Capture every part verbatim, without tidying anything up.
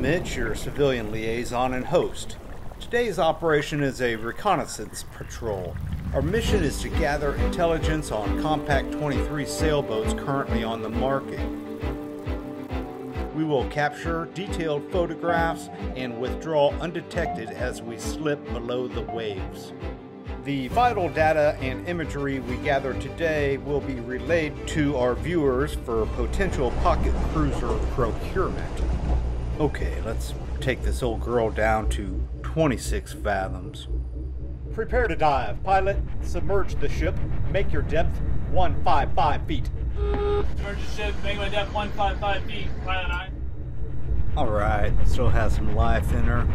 Mitch, your civilian liaison and host. Today's operation is a reconnaissance patrol. Our mission is to gather intelligence on Com-Pac twenty-three sailboats currently on the market. We will capture detailed photographs and withdraw undetected as we slip below the waves. The vital data and imagery we gather today will be relayed to our viewers for potential pocket cruiser procurement. Okay, let's take this old girl down to twenty-six fathoms. Prepare to dive. Pilot, submerge the ship. Make your depth one hundred fifty-five feet. Submerge the ship, make my depth one hundred fifty-five feet. Pilot eye. Alright, still has some life in her.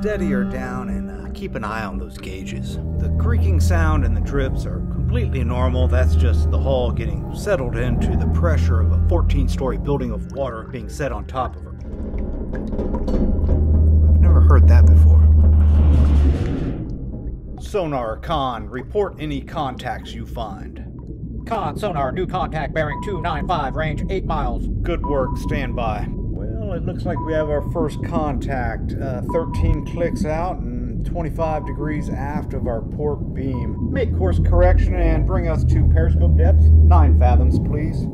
Steady her down and uh, keep an eye on those gauges. The creaking sound and the drips are completely normal. That's just the hull getting settled into the pressure of a fourteen-story building of water being set on top of her. I've never heard that before. Sonar Con, report any contacts you find. Con, sonar, new contact bearing two ninety-five, range eight miles. Good work, stand by. It looks like we have our first contact, uh, thirteen clicks out and twenty-five degrees aft of our port beam. Make course correction and bring us to periscope depth, nine fathoms, please.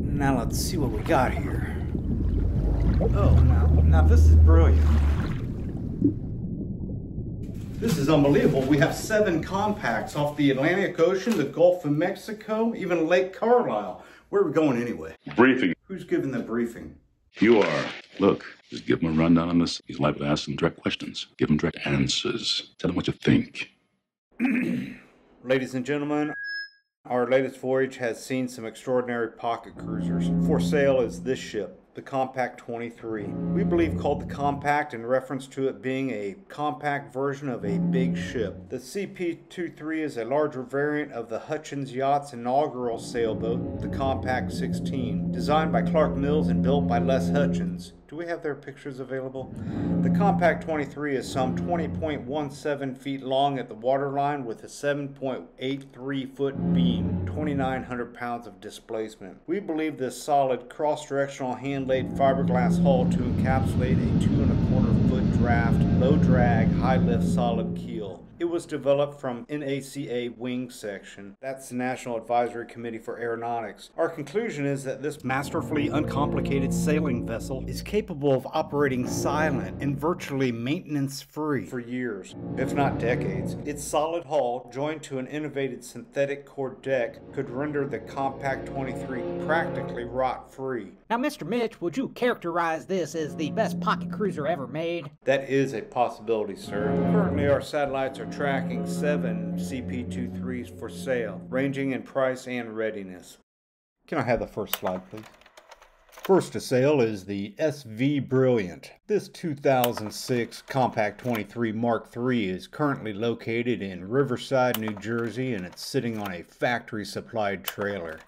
Now let's see what we got here. Oh, now, now this is brilliant. This is unbelievable. We have seven compacts off the Atlantic Ocean, the Gulf of Mexico, even Lake Carlisle. Where are we going anyway? Briefing. Who's giving the briefing? You are. Look, just give him a rundown on this. He's liable to ask some direct questions. Give him direct answers. Tell him what you think. Ladies and gentlemen, our latest voyage has seen some extraordinary pocket cruisers. For sale is this ship, the Com-Pac twenty-three. We believe called the Com-Pac in reference to it being a compact version of a big ship. The C P twenty-three is a larger variant of the Hutchins Yacht's inaugural sailboat, the Com-Pac sixteen, designed by Clark Mills and built by Les Hutchins. Do we have their pictures available? The Com-Pac twenty-three is some twenty point one seven feet long at the waterline with a seven point eight three foot beam, twenty-nine hundred pounds of displacement. We believe this solid cross-directional hand-laid fiberglass hull to encapsulate a two and a quarter foot draft, low drag, high lift, solid keel. It was developed from N A C A wing section. That's the National Advisory Committee for Aeronautics. Our conclusion is that this masterfully uncomplicated sailing vessel is capable of operating silent and virtually maintenance-free for years, if not decades. Its solid hull, joined to an innovative synthetic core deck, could render the Com-Pac twenty-three practically rot-free. Now, Mister Mitch, would you characterize this as the best pocket cruiser ever made? That is a possibility, sir. Currently, our satellites are tracking seven C P twenty-threes for sale, ranging in price and readiness. Can I have the first slide, please? First to sale is the S V Brilliant. This two thousand six Com-Pac twenty-three Mark three is currently located in Riverside, New Jersey, and it's sitting on a factory-supplied trailer.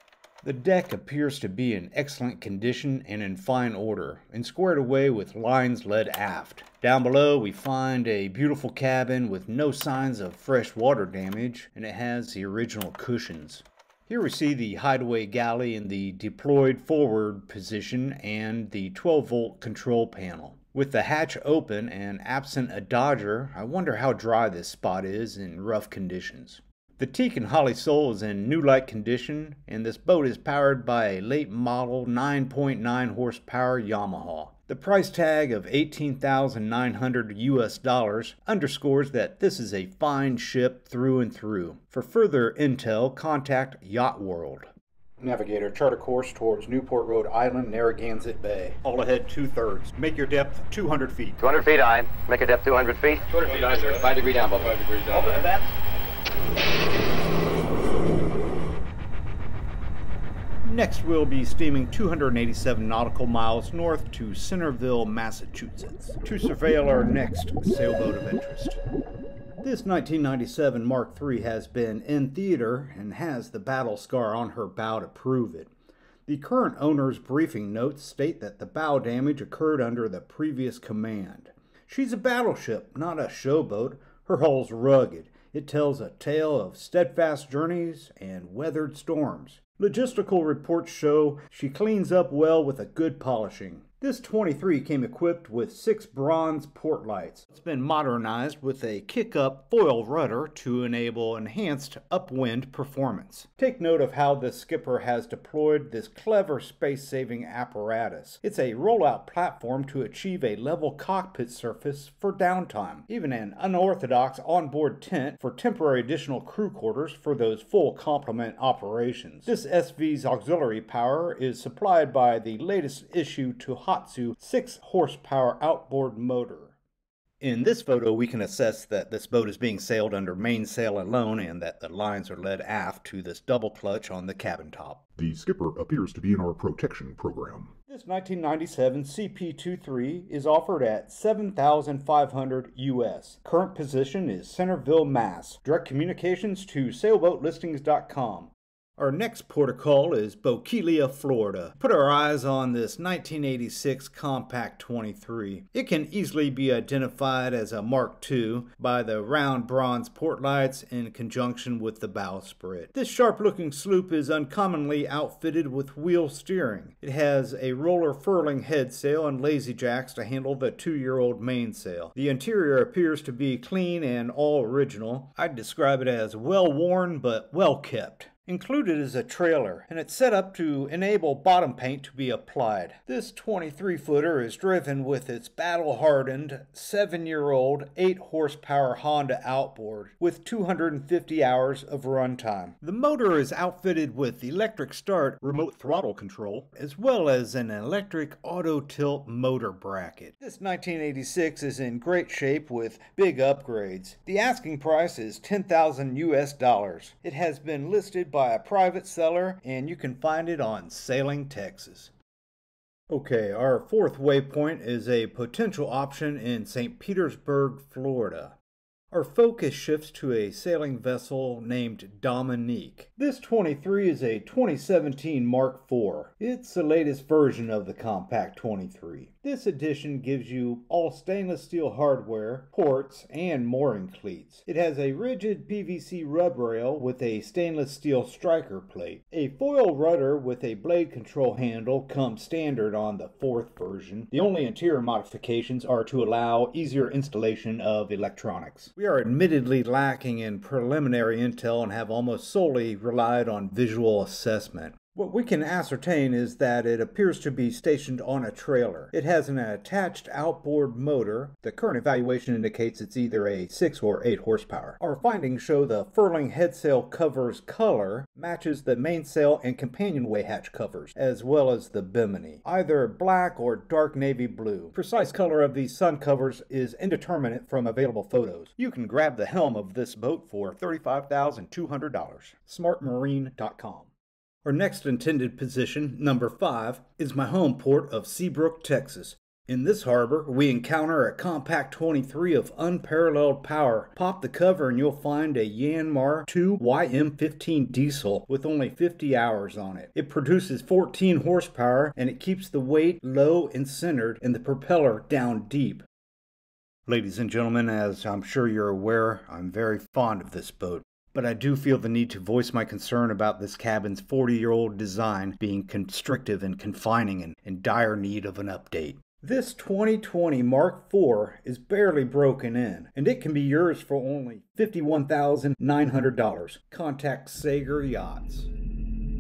The deck appears to be in excellent condition and in fine order, and squared away with lines led aft. Down below, we find a beautiful cabin with no signs of fresh water damage, and it has the original cushions. Here we see the hideaway galley in the deployed forward position and the twelve volt control panel. With the hatch open and absent a dodger, I wonder how dry this spot is in rough conditions. The teak and holly sole is in new-like condition, and this boat is powered by a late-model nine point nine horsepower Yamaha. The price tag of eighteen thousand nine hundred U S dollars underscores that this is a fine ship through and through. For further intel, contact Yacht World. Navigator, chart a course towards Newport, Rhode Island, Narragansett Bay. All ahead two-thirds. Make your depth two hundred feet. two hundred feet, aye. Make your depth two hundred feet. two hundred feet, aye, sir. Five degree down, bubble. Five degree down. Open that. Next, we'll be steaming two hundred eighty-seven nautical miles north to Centerville, Massachusetts, to surveil our next sailboat of interest. This nineteen ninety-seven Mark three has been in theater and has the battle scar on her bow to prove it. The current owner's briefing notes state that the bow damage occurred under the previous command. She's a battleship, not a showboat. Her hull's rugged, It tells a tale of steadfast journeys and weathered storms. Logistical reports show she cleans up well with a good polishing. This twenty-three came equipped with six bronze port lights. It's been modernized with a kick-up foil rudder to enable enhanced upwind performance. Take note of how the skipper has deployed this clever space-saving apparatus. It's a rollout platform to achieve a level cockpit surface for downtime. Even an unorthodox onboard tent for temporary additional crew quarters for those full complement operations. This S V's auxiliary power is supplied by the latest issue to Hatsu six horsepower outboard motor. In this photo, we can assess that this boat is being sailed under mainsail alone and that the lines are led aft to this double clutch on the cabin top. The skipper appears to be in our protection program. This nineteen ninety-seven C P twenty-three is offered at seven thousand five hundred dollars U S Current position is Centerville, Mass. Direct communications to sailboat listings dot com. Our next port of call is Bokelia, Florida. Put our eyes on this nineteen eighty-six Com-Pac twenty-three. It can easily be identified as a Mark two by the round bronze port lights in conjunction with the bowsprit. This sharp-looking sloop is uncommonly outfitted with wheel steering. It has a roller furling headsail and lazy jacks to handle the two-year-old mainsail. The interior appears to be clean and all original. I'd describe it as well-worn but well-kept. Included is a trailer, and it's set up to enable bottom paint to be applied. This twenty-three footer is driven with its battle-hardened seven-year-old eight horsepower Honda outboard with two hundred fifty hours of runtime. The motor is outfitted with electric start, remote throttle control, as well as an electric auto-tilt motor bracket. This nineteen eighty-six is in great shape with big upgrades. The asking price is ten thousand U S dollars. It has been listed by by a private seller, and you can find it on Sailing Texas. Okay, our fourth waypoint is a potential option in Saint Petersburg, Florida. Our focus shifts to a sailing vessel named Dominique. This twenty-three is a twenty seventeen Mark four. It's the latest version of the Com-Pac twenty-three. This edition gives you all stainless steel hardware, ports, and mooring cleats. It has a rigid P V C rub rail with a stainless steel striker plate. A foil rudder with a blade control handle comes standard on the fourth version. The only interior modifications are to allow easier installation of electronics. We are admittedly lacking in preliminary intel and have almost solely relied on visual assessment. What we can ascertain is that it appears to be stationed on a trailer. It has an attached outboard motor. The current evaluation indicates it's either a six or eight horsepower. Our findings show the furling headsail cover's color matches the mainsail and companionway hatch covers, as well as the bimini, either black or dark navy blue. Precise color of these sun covers is indeterminate from available photos. You can grab the helm of this boat for thirty-five thousand two hundred dollars. Smart Marine dot com. Our next intended position, number five, is my home port of Seabrook, Texas. In this harbor, we encounter a Com-Pac twenty-three of unparalleled power. Pop the cover and you'll find a Yanmar two Y M fifteen diesel with only fifty hours on it. It produces fourteen horsepower and it keeps the weight low and centered and the propeller down deep. Ladies and gentlemen, as I'm sure you're aware, I'm very fond of this boat. But I do feel the need to voice my concern about this cabin's forty-year-old design being constrictive and confining and in dire need of an update. This twenty twenty Mark four is barely broken in, and it can be yours for only fifty-one thousand nine hundred dollars. Contact Sager Yachts.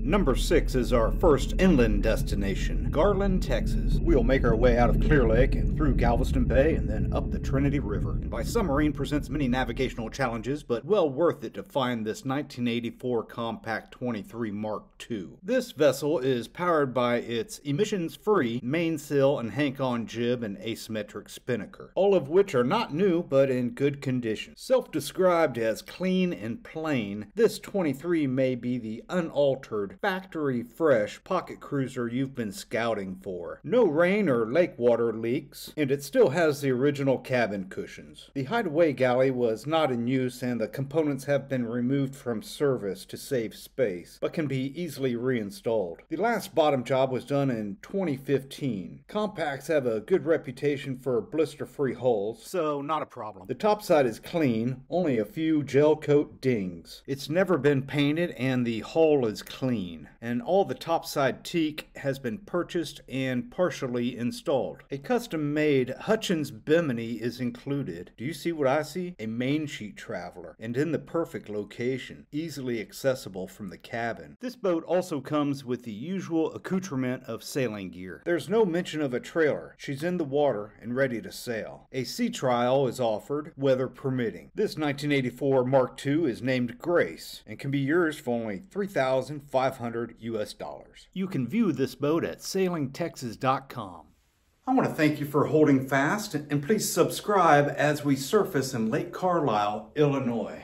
Number six is our first inland destination, Garland, Texas. We'll make our way out of Clear Lake and through Galveston Bay and then up the Trinity River. And by submarine presents many navigational challenges, but well worth it to find this nineteen eighty-four Com-Pac twenty-three Mark two. This vessel is powered by its emissions-free mainsail and hank-on jib and asymmetric spinnaker, all of which are not new but in good condition. Self-described as clean and plain, this twenty-three may be the unaltered standard, factory fresh pocket cruiser you've been scouting for. No rain or lake water leaks, and it still has the original cabin cushions. The hideaway galley was not in use and the components have been removed from service to save space, but can be easily reinstalled. The last bottom job was done in twenty fifteen. Compacts have a good reputation for blister-free hulls, so not a problem. The topside is clean, only a few gel coat dings. It's never been painted and the hull is clean, and all the topside teak has been purchased and partially installed. A custom-made Hutchins bimini is included. Do you see what I see? A main sheet traveler, and in the perfect location, easily accessible from the cabin. This boat also comes with the usual accoutrement of sailing gear. There's no mention of a trailer. She's in the water and ready to sail. A sea trial is offered, weather permitting. This nineteen eighty-four Mark two is named Grace and can be yours for only three thousand five hundred U S dollars. You can view this boat at sailing texas dot com. I want to thank you for holding fast, and please subscribe as we surface in Lake Carlisle, Illinois.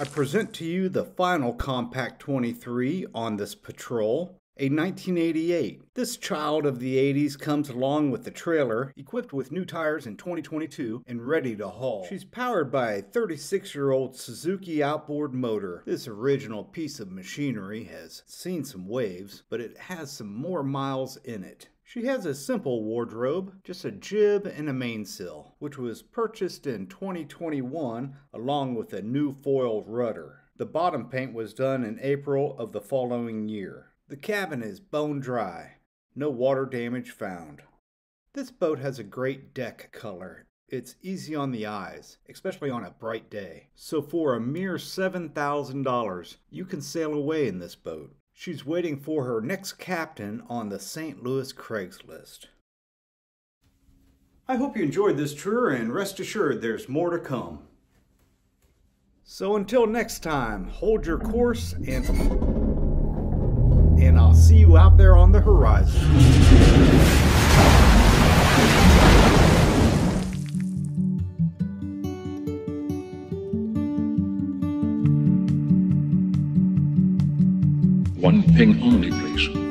I present to you the final Com-Pac twenty-three on this patrol, a nineteen eighty-eight. This child of the eighties comes along with the trailer, equipped with new tires in twenty twenty-two, and ready to haul. She's powered by a thirty-six-year-old Suzuki outboard motor. This original piece of machinery has seen some waves, but it has some more miles in it. She has a simple wardrobe, just a jib and a mainsail, which was purchased in twenty twenty-one along with a new foil rudder. The bottom paint was done in April of the following year. The cabin is bone dry, no water damage found. This boat has a great deck color. It's easy on the eyes, especially on a bright day. So for a mere seven thousand dollars, you can sail away in this boat. She's waiting for her next captain on the Saint Louis Craigslist. I hope you enjoyed this tour, and rest assured there's more to come. So until next time, hold your course, and, and I'll see you out there on the horizon. One ping only, please.